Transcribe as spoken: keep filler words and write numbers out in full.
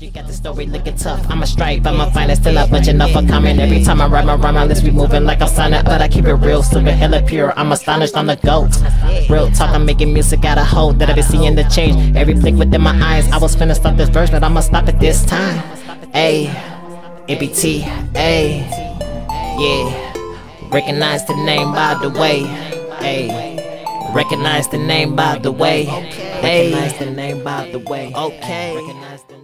You got the story looking tough. I'm a stripe, I'm a finest till I punching off a comment. Every time I write my rhyme, my list be moving like I'm signing, but I keep it real, super hella pure. I'm astonished, I'm the GOAT. Real talk, I'm making music out of hope that I been seeing the change. Every flick within my eyes, I was finna stop this verse, but I'ma stop it this time. Ayy, M B T, ayy, yeah. Recognize the name by the way, ayy. Recognize the name by the way, ayy. Recognize the name by the way, okay.